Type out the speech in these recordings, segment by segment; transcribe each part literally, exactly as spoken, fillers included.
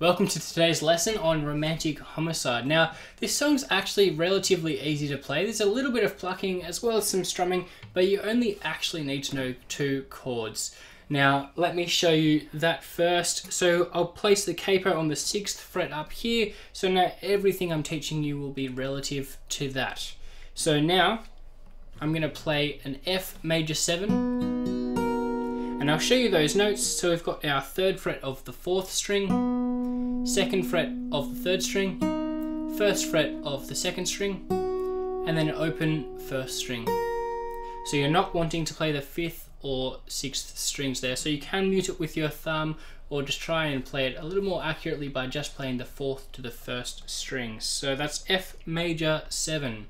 Welcome to today's lesson on Romantic Homicide. Now, this song's actually relatively easy to play. There's a little bit of plucking as well as some strumming, but you only actually need to know two chords. Now, let me show you that first. So I'll place the capo on the sixth fret up here. So now everything I'm teaching you will be relative to that. So now I'm gonna play an F major seven, and I'll show you those notes. So we've got our third fret of the fourth string, second fret of the third string, first fret of the second string, and then an open first string. So you're not wanting to play the fifth or sixth strings there, so you can mute it with your thumb or just try and play it a little more accurately by just playing the fourth to the first strings. So that's F major seven.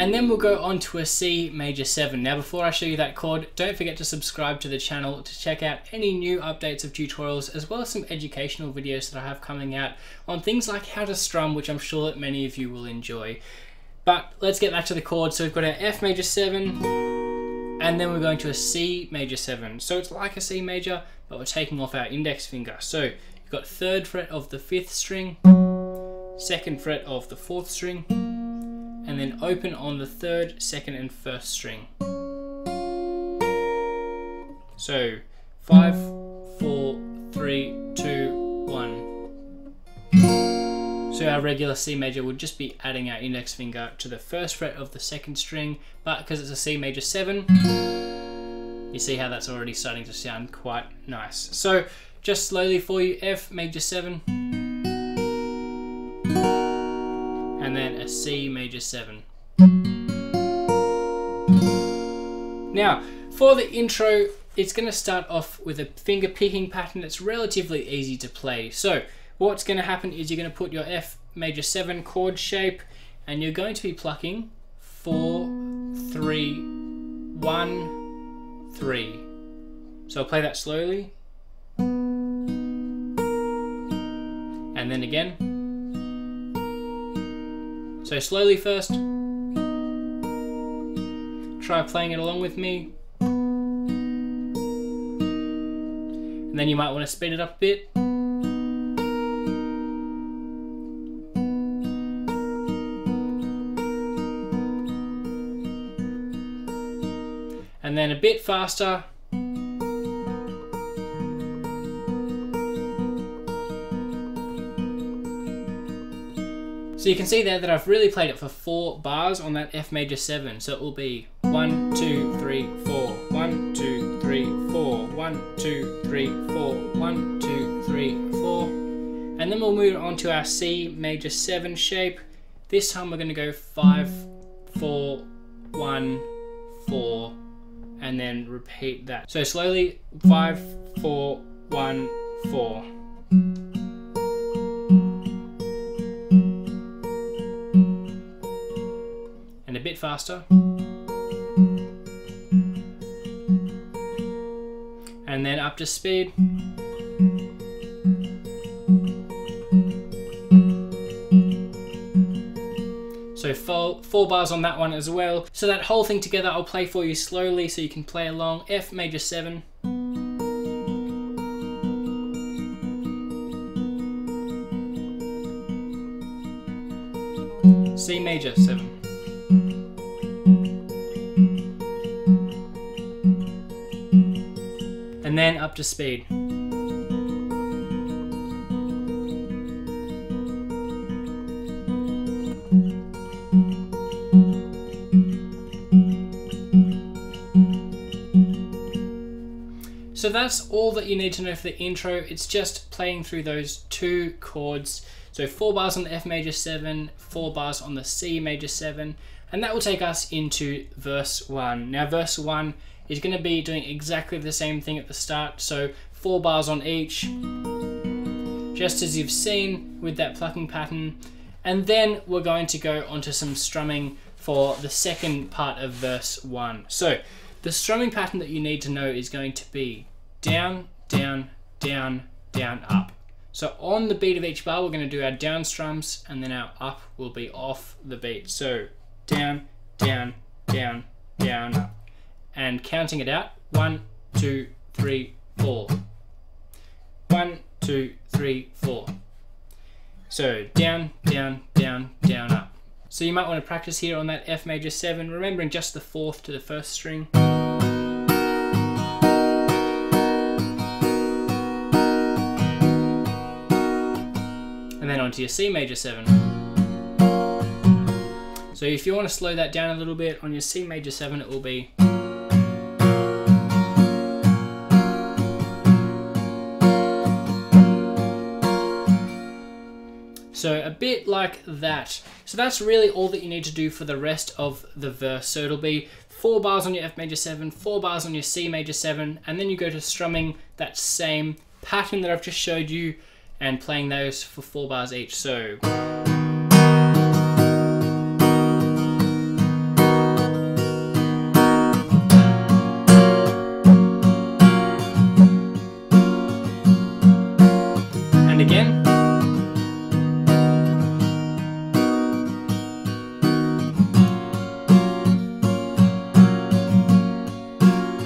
And then we'll go on to a C major seven. Now, before I show you that chord, don't forget to subscribe to the channel to check out any new updates of tutorials, as well as some educational videos that I have coming out on things like how to strum, which I'm sure that many of you will enjoy. But let's get back to the chord. So we've got our F major seven, and then we're going to a C major seven. So it's like a C major, but we're taking off our index finger. So you've got third fret of the fifth string, second fret of the fourth string, and then open on the third, second, and first string. So, five, four, three, two, one. So our regular C major would just be adding our index finger to the first fret of the second string, but because it's a C major seven, you see how that's already starting to sound quite nice. So, just slowly for you, F major seven, and then a C major seven. Now, for the intro, it's gonna start off with a finger picking pattern that's relatively easy to play. So what's gonna happen is you're gonna put your F major seven chord shape, and you're going to be plucking four, three, one, three. So I'll play that slowly. And then again. So slowly first, try playing it along with me, and then you might want to speed it up a bit. And then a bit faster. So you can see there that I've really played it for four bars on that F major seven. So it will be one, two, three, four, one, two, three, four, one, two, three, four, one, two, three, four. And then we'll move on to our C major seven shape. This time we're going to go five, four, one, four, and then repeat that. So slowly, five, four, one, four. Faster, and then up to speed, so four, four bars on that one as well. So that whole thing together I'll play for you slowly so you can play along. F major seven, C major seven, and then up to speed. So that's all that you need to know for the intro. It's just playing through those two chords. So four bars on the F major seven, four bars on the C major seven, and that will take us into verse one. Now verse one is going to be doing exactly the same thing at the start, so four bars on each, just as you've seen with that plucking pattern. And then we're going to go onto some strumming for the second part of verse one. So the strumming pattern that you need to know is going to be down, down, down, down, up. So on the beat of each bar, we're going to do our down strums, and then our up will be off the beat. So down, down, down, down, up. And counting it out, one, two, three, four. One, two, three, four. So down, down, down, down, up. So you might want to practice here on that F major seven, remembering just the fourth to the first string. And then onto your C major seven. So if you want to slow that down a little bit, on your C major seven it will be. So a bit like that. So that's really all that you need to do for the rest of the verse. So it'll be four bars on your F major seven, four bars on your C major seven, and then you go to strumming that same pattern that I've just showed you and playing those for four bars each. So. And again.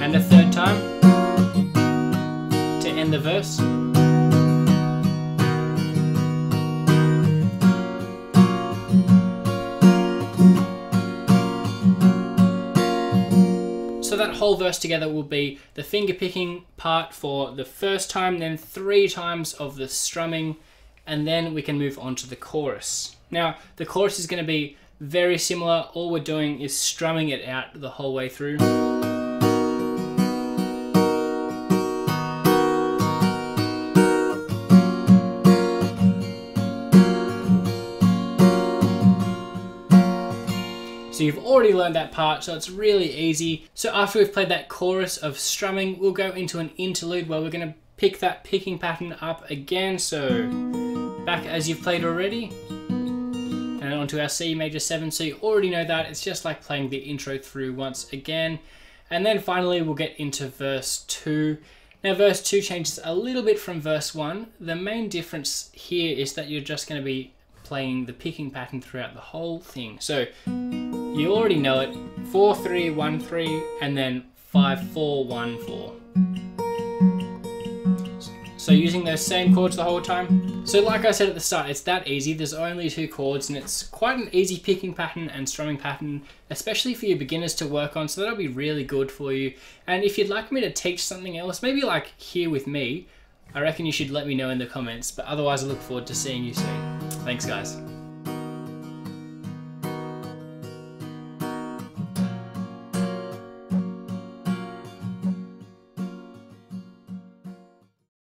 And a third time to end the verse. So that whole verse together will be the finger picking part for the first time, then three times of the strumming, and then we can move on to the chorus. Now the chorus is going to be very similar. All we're doing is strumming it out the whole way through. So you've already learned that part, so it's really easy. So after we've played that chorus of strumming, we'll go into an interlude where we're going to pick that picking pattern up again. So back as you've played already, and onto our C major seven. So you already know that. It's just like playing the intro through once again. And then finally we'll get into verse two. Now verse two changes a little bit from verse one. The main difference here is that you're just going to be playing the picking pattern throughout the whole thing. So you already know it, four three one three and then five four one four. So using those same chords the whole time. So like I said at the start, it's that easy. There's only two chords and it's quite an easy picking pattern and strumming pattern, especially for your beginners to work on, so that'll be really good for you. And if you'd like me to teach something else, maybe like here with me, I reckon you should let me know in the comments, but otherwise I look forward to seeing you soon. Thanks guys.